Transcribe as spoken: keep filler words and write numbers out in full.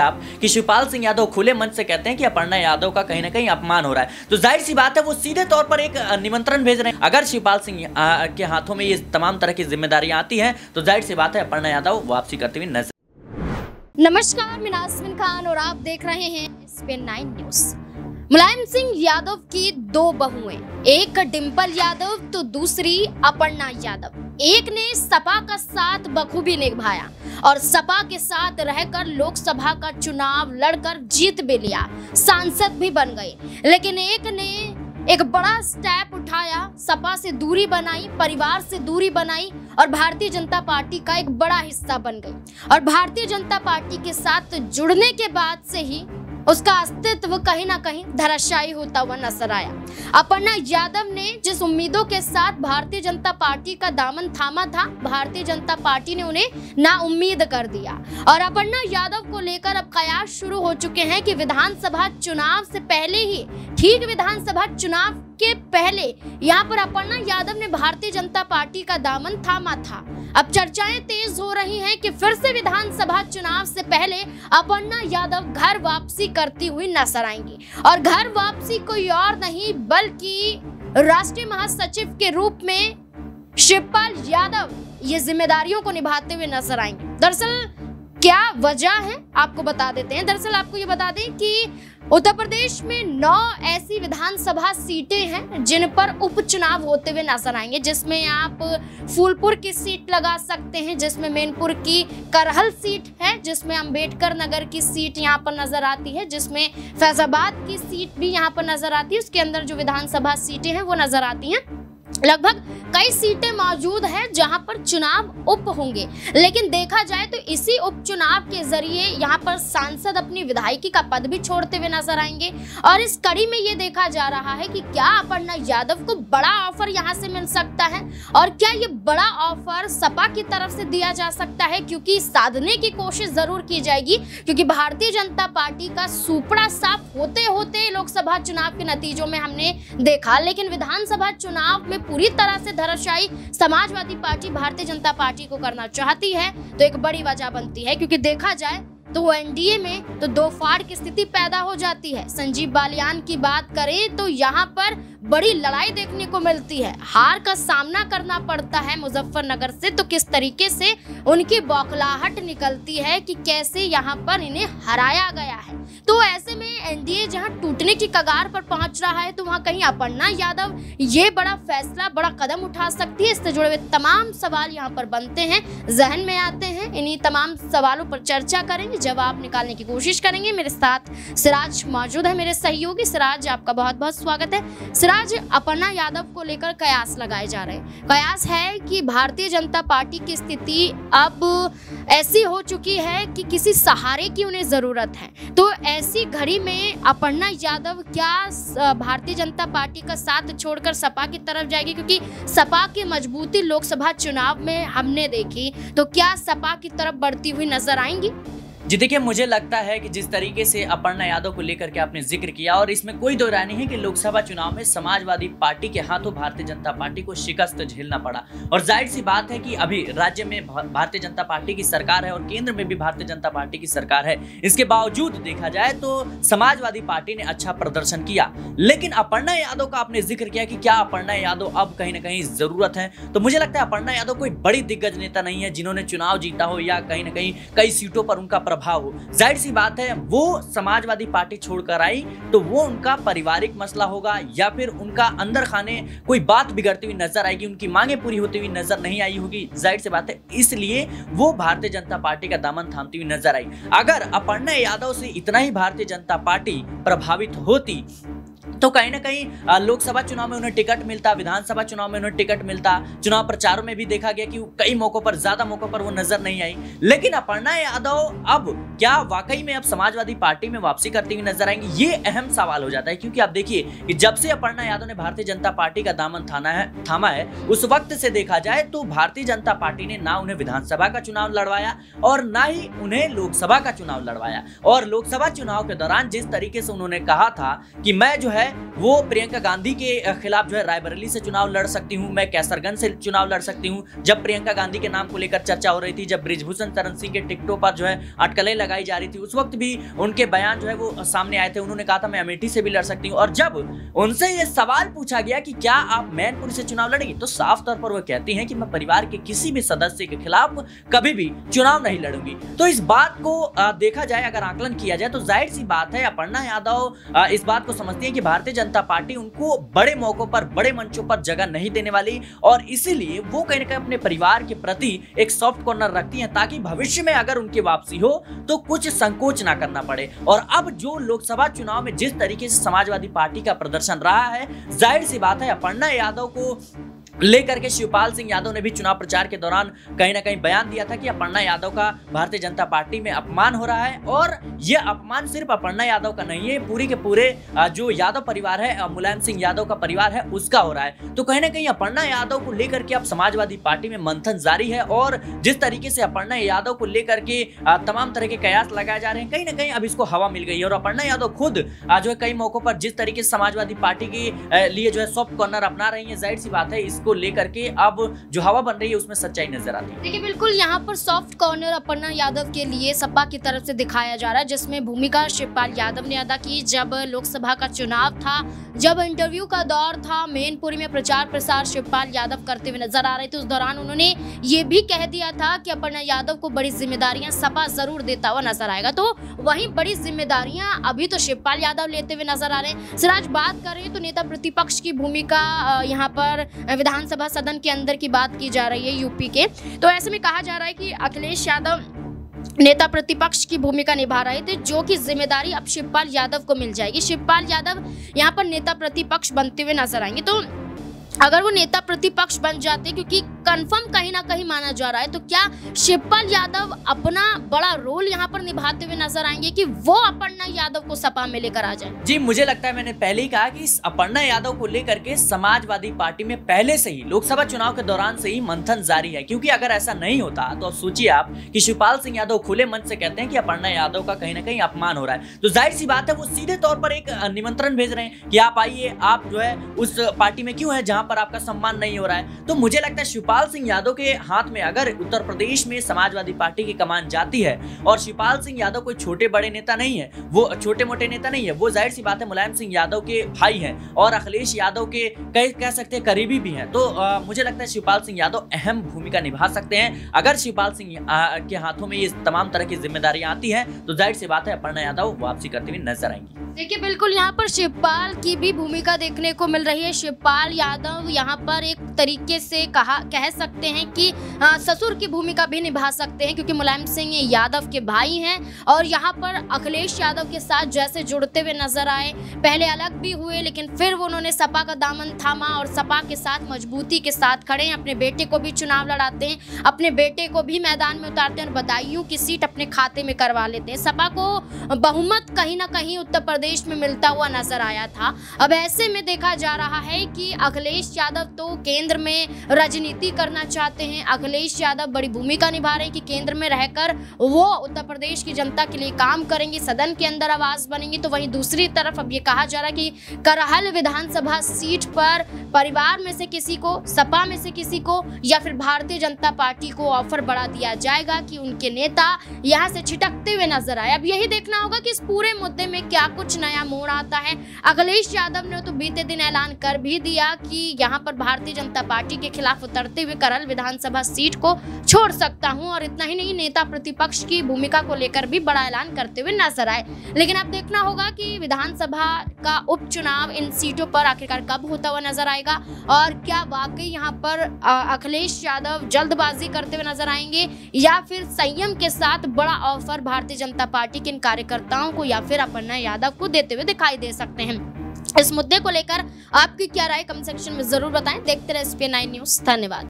आप कि शिवपाल सिंह यादव खुले मंच से कहते हैं कि अपर्णा यादव का कहीं ना कहीं अपमान हो रहा है, तो जाहिर सी बात है वो सीधे तौर पर एक निमंत्रण भेज रहे हैं। अगर शिवपाल सिंह के हाथों में ये तमाम तरह की जिम्मेदारियां आती हैं तो जाहिर सी बात है अपर्णा यादव वापसी करते हुए नजर। नमस्कार, मीनाक्षी मिन्हास खान और आप देख रहे हैं SPN nine news. Mulayam Singh Yadav की दो बहुएं, एक डिंपल यादव तो दूसरी अपर्णा यादव। एक ने सपा का साथ बखूबी निभाया और सपा के साथ रहकर लोकसभा का चुनाव लड़कर जीत भी लिया, सांसद भी बन गए, लेकिन एक ने एक बड़ा स्टेप उठाया, सपा से दूरी बनाई, परिवार से दूरी बनाई और भारतीय जनता पार्टी का एक बड़ा हिस्सा बन गई। और भारतीय जनता पार्टी के साथ जुड़ने के बाद से ही उसका अस्तित्व कहीं ना कहीं धराशायी होता हुआ नजर आया। अपर्णा यादव ने जिस उम्मीदों के साथ भारतीय जनता पार्टी का दामन थामा था, भारतीय जनता पार्टी ने उन्हें नाउम्मीद कर दिया। और अपर्णा यादव को लेकर अब कयास शुरू हो चुके हैं कि विधानसभा चुनाव से पहले ही, ठीक विधानसभा चुनाव के पहले यहाँ पर अपर्णा यादव ने भारतीय जनता पार्टी का दामन थामा था। अब चर्चाएं तेज हो रही हैं कि फिर से विधानसभा चुनाव से पहले अपर्णा यादव घर वापसी करती हुई नजर आएंगी और घर वापसी कोई और नहीं बल्कि राष्ट्रीय महासचिव के रूप में शिवपाल यादव ये जिम्मेदारियों को निभाते हुए नजर आएंगे। दरअसल क्या वजह है आपको बता देते हैं। दरअसल आपको ये बता दें कि उत्तर प्रदेश में नौ ऐसी विधानसभा सीटें हैं जिन पर उपचुनाव होते हुए नजर आएंगे, जिसमें आप फूलपुर की सीट लगा सकते हैं, जिसमें मैनपुर की करहल सीट है, जिसमें अंबेडकर नगर की सीट यहाँ पर नजर आती है, जिसमें फैजाबाद की सीट भी यहाँ पर नजर आती है। उसके अंदर जो विधानसभा सीटें हैं वो नजर आती हैं। लगभग कई सीटें मौजूद हैं जहां पर चुनाव उप होंगे, लेकिन देखा जाए तो इसी उपचुनाव के जरिए यहां पर सांसद अपनी विधायकी का पद भी छोड़ते हुए नजर आएंगे। और इस कड़ी में ये देखा जा रहा है कि क्या अपर्णा यादव को बड़ा ऑफर यहां से मिल सकता है और क्या ये बड़ा ऑफर सपा की तरफ से दिया जा सकता है, क्योंकि साधने की कोशिश जरूर की जाएगी, क्योंकि भारतीय जनता पार्टी का सुपड़ा साफ होते होते लोकसभा चुनाव के नतीजों में हमने देखा, लेकिन विधानसभा चुनाव में पूरी तरह से धराशायी समाजवादी पार्टी भारतीय जनता पार्टी को करना चाहती है तो एक बड़ी वजह बनती है। क्योंकि देखा जाए तो वो एनडीए में तो दो फाड़ की स्थिति पैदा हो जाती है। संजीव बालियान की बात करें तो यहाँ पर बड़ी लड़ाई देखने को मिलती है, हार का सामना करना पड़ता है मुजफ्फरनगर से। तो किस तरीके से उनकी बौखलाहट निकलती है कि कैसे यहाँ पर इन्हें हराया गया है। तो ऐसे में एनडीए जहाँ टूटने की कगार पर पहुंच रहा है तो वहाँ कहीं अपर्णा यादव ये बड़ा फैसला, बड़ा कदम उठा सकती है। इससे जुड़े हुए तमाम सवाल यहाँ पर बनते हैं, जहन में आते हैं। इन्हीं तमाम सवालों पर चर्चा करेंगे, जवाब निकालने की कोशिश करेंगे। मेरे साथ सिराज मौजूद है, मेरे सहयोगी। सिराज, आपका बहुत बहुत स्वागत है। सिराज, अपर्णा यादव को लेकर कयास लगाए जा रहे हैं। कयास है कि भारतीय जनता पार्टी की स्थिति अब ऐसी हो चुकी है कि किसी सहारे की उन्हें जरूरत है। तो ऐसी घड़ी में अपर्णा यादव क्या भारतीय जनता पार्टी का साथ छोड़कर सपा की तरफ जाएगी, क्योंकि सपा की मजबूती लोकसभा चुनाव में हमने देखी, तो क्या सपा की तरफ बढ़ती हुई नजर आएंगी? जी देखिए, मुझे लगता है कि जिस तरीके से अपर्णा यादव को लेकर के आपने जिक्र किया और इसमें कोई दो राय नहीं है कि लोकसभा चुनाव में समाजवादी पार्टी के हाथों भारतीय जनता पार्टी को शिकस्त झेलना पड़ा। और जाहिर सी बात है कि अभी राज्य में भारतीय जनता पार्टी की सरकार है और केंद्र में भी भारतीय जनता पार्टी की सरकार है। इसके बावजूद देखा जाए तो समाजवादी पार्टी ने अच्छा प्रदर्शन किया, लेकिन अपर्णा यादव का आपने जिक्र किया कि क्या अपर्णा यादव अब कहीं ना कहीं जरूरत है। तो मुझे लगता है अपर्णा यादव कोई बड़ी दिग्गज नेता नहीं है जिन्होंने चुनाव जीता हो या कहीं ना कहीं कई सीटों पर उनका प्रभाव हो। जाहिर सी बात है वो समाजवादी पार्टी छोड़कर आई तो वो उनका पारिवारिक मसला होगा या फिर उनका अंदर खाने कोई बात बिगड़ती हुई नजर आएगी, उनकी मांगे पूरी होती हुई नजर नहीं आई होगी। जाहिर सी बात है इसलिए वो भारतीय जनता पार्टी का दामन थामती हुई नजर आई। अगर अपर्णा यादव से इतना ही भारतीय जनता पार्टी प्रभावित होती तो कहीं ना कहीं लोकसभा चुनाव में उन्हें टिकट मिलता, विधानसभा चुनाव में उन्हें टिकट मिलता। चुनाव प्रचारों में भी देखा गया कि कई मौकों पर, ज्यादा मौकों पर वो नजर नहीं आई। लेकिन अपर्णा यादव अब क्या वाकई में अब समाजवादी पार्टी में वापसी करती हुई नजर आएंगी, ये अहम सवाल हो जाता है। क्योंकि आप देखिए कि जब से अपर्णा यादव ने भारतीय जनता पार्टी का दामन थाना है थामा है उस वक्त से देखा जाए तो भारतीय जनता पार्टी ने ना उन्हें विधानसभा का चुनाव लड़वाया और ना ही उन्हें लोकसभा का चुनाव लड़वाया। और लोकसभा चुनाव के दौरान जिस तरीके से उन्होंने कहा था कि मैं जो है है वो प्रियंका गांधी के खिलाफ जो है रायबरेली से चुनाव लड़ सकती हूँ, मैं कैसरगंज से चुनाव लड़ सकती हूँ। जब प्रियंका गांधी के नाम को लेकर चर्चा हो रही थी, जब बृजभूषण शरण सिंह के टिकटों पर जो है अटकलें लगाई जा रही थी, उस वक्त भी उनके बयान जो है वो सामने आए थे। उन्होंने कहा था मैं अमेठी से भी लड़ सकती हूँ। और जब उनसे ये सवाल पूछा गया कि क्या आप मैनपुरी से चुनाव लड़ेंगी, तो साफ तौर पर वो कहती हैं कि मैं परिवार के किसी भी सदस्य के खिलाफ कभी भी चुनाव नहीं लड़ूंगी। तो इस बात को देखा जाए, अगर आकलन किया जाए, तो जाहिर सी बात है अपर्णा यादव इस बात को समझती है कि भारतीय जनता पार्टी उनको बड़े मौकों पर, बड़े मंचों पर जगह नहीं देने वाली, और इसीलिए वो कहीं ना कहीं अपने परिवार के प्रति एक सॉफ्ट कॉर्नर रखती हैं, ताकि भविष्य में अगर उनकी वापसी हो तो कुछ संकोच ना करना पड़े। और अब जो लोकसभा चुनाव में जिस तरीके से समाजवादी पार्टी का प्रदर्शन रहा है, जाहिर सी बात है अपर्णा यादव को लेकर के शिवपाल सिंह यादव ने भी चुनाव प्रचार के दौरान कहीं ना कहीं बयान दिया था कि अपर्णा यादव का भारतीय जनता पार्टी में अपमान हो रहा है। और यह अपमान सिर्फ अपर्णा यादव का नहीं है, पूरी के पूरे जो यादव परिवार है, मुलायम सिंह यादव का परिवार है, उसका हो रहा है। तो कहीं ना कहीं अपर्णा यादव को लेकर के अब समाजवादी पार्टी में मंथन जारी है, और जिस तरीके से अपर्णा यादव को लेकर के तमाम तरह के कयास लगाए जा रहे हैं, कहीं ना कहीं अब इसको हवा मिल गई है। और अपर्णा यादव खुद जो है कई मौकों पर जिस तरीके से समाजवादी पार्टी के लिए जो है सॉफ्ट कॉर्नर अपना रही है, जाहिर सी बात है को लेकर के अब जो हवा बन रही है उसमें सच्चाई नजर आती है। देखिए, बिल्कुल यहाँ पर सॉफ्ट कॉर्नर अपर्णा यादव के लिए सपा की तरफ से दिखाया जा रहा है, जिसमें भूमिका शिवपाल यादव ने अदा की। जब लोकसभा का चुनाव था, जब इंटरव्यू का दौर था, मैनपुरी में प्रचार प्रसार शिवपाल यादव करते हुए नजर आ रहे थे। उस दौरान उन्होंने ये भी कह दिया था कि अपर्णा यादव को बड़ी जिम्मेदारियां सपा जरूर देता हुआ नजर आएगा। तो वहीं बड़ी जिम्मेदारियां अभी तो शिवपाल यादव लेते हुए नजर आ रहे हैं। सिराज, बात कर रहे हैं तो नेता प्रतिपक्ष की भूमिका यहाँ पर विधानसभा सदन के अंदर की बात की जा रही है यूपी के, तो ऐसे में कहा जा रहा है कि अखिलेश यादव नेता प्रतिपक्ष की भूमिका निभा रहे थे, जो कि जिम्मेदारी अब शिवपाल यादव को मिल जाएगी। शिवपाल यादव यहाँ पर नेता प्रतिपक्ष बनते हुए नजर आएंगे। तो अगर वो नेता प्रतिपक्ष बन जाते, क्योंकि कंफर्म कहीं ना कहीं माना जा रहा है, तो क्या शिवपाल यादव अपना बड़ा रोल यहां पर निभाते हुए नजर आएंगे कि वो अपर्णा यादव को सपा में लेकर आ जाए? जी, मुझे लगता है, मैंने पहले ही कहा कि इस अपर्णा यादव को लेकर के समाजवादी पार्टी में पहले से ही लोकसभा चुनाव के दौरान से ही मंथन जारी है, क्योंकि अगर ऐसा नहीं होता तो सोचिए आप कि शिवपाल सिंह यादव खुले मंच से कहते हैं कि अपर्णा यादव का कहीं ना कहीं अपमान हो रहा है, तो जाहिर सी बात है वो सीधे तौर पर एक निमंत्रण भेज रहे हैं कि आप आइए, आप जो है उस पार्टी में क्यों है जहां पर आपका सम्मान नहीं हो रहा है। तो मुझे लगता है शिवपाल सिंह यादव के हाथ में अगर उत्तर प्रदेश में समाजवादी पार्टी की कमान जाती है, और शिवपाल सिंह यादव कोई छोटे बड़े नेता नहीं है, वो छोटे मोटे नेता नहीं है, वो जाहिर सी बात है मुलायम सिंह यादव के भाई हैं और अखिलेश यादव के कई कह सकते हैं करीबी भी हैं। तो आ, मुझे लगता है शिवपाल सिंह यादव अहम भूमिका निभा सकते हैं। अगर शिवपाल सिंह के हाथों में ये तमाम तरह की जिम्मेदारियां आती है, तो जाहिर सी बात है अपर्णा यादव वापसी करते हुए नजर आएंगी। देखिए, बिल्कुल यहाँ पर शिवपाल की भी भूमिका देखने को मिल रही है। शिवपाल यादव यहाँ पर एक तरीके से कहा कह सकते हैं कि आ, ससुर की भूमिका भी निभा सकते हैं, क्योंकि मुलायम सिंह यादव के भाई हैं और यहाँ पर अखिलेश यादव के साथ जैसे जुड़ते हुए नजर आए। पहले अलग भी हुए, लेकिन फिर उन्होंने सपा का दामन थामा और सपा के साथ मजबूती के साथ खड़े हैं। अपने बेटे को भी चुनाव लड़ाते हैं, अपने बेटे को भी मैदान में उतारते हैं और बदायूं की सीट अपने खाते में करवा लेते हैं। सपा को बहुमत कहीं ना कहीं उत्तर प्रदेश देश में मिलता हुआ नजर आया था। अब ऐसे में देखा जा रहा है कि अखिलेश यादव तो केंद्र में राजनीति करना चाहते हैं। अखिलेश यादव बड़ी भूमिका निभा रहे हैं कि केंद्र में रहकर वो उत्तर प्रदेश की जनता के लिए काम करेंगे, सदन के अंदर आवाज बनेंगे। तो वहीं दूसरी तरफ अब ये कहा जा रहा है कि करहल विधानसभा सीट पर परिवार में से किसी को, सपा में से किसी को या फिर भारतीय जनता पार्टी को ऑफर बढ़ा दिया जाएगा कि उनके नेता यहाँ से छिटकते हुए नजर आए। अब यही देखना होगा कि इस पूरे मुद्दे में क्या कुछ नया मोड़ आता है। अखिलेश यादव ने तो बीते दिन ऐलान कर भी दिया कि यहाँ पर भारतीय जनता पार्टी के खिलाफ उतरते हुए करल विधानसभा सीट को छोड़ सकता हूँ, और इतना ही नहीं, नेता प्रतिपक्ष की भूमिका को लेकर भी बड़ा ऐलान करते हुए नजर आए। लेकिन अब देखना होगा कि विधानसभा का उपचुनाव इन सीटों पर आखिरकार कब होता हुआ नजर आएगा, और क्या वाकई यहाँ पर अखिलेश यादव जल्दबाजी करते हुए नजर आएंगे या फिर संयम के साथ बड़ा ऑफर भारतीय जनता पार्टी के इन कार्यकर्ताओं को या फिर अपर्णा यादव को देते हुए दिखाई दे सकते हैं। इस मुद्दे को लेकर आपकी क्या राय कमेंट सेक्शन में जरूर बताएं। देखते रहे एस पी नाइन न्यूज़। धन्यवाद।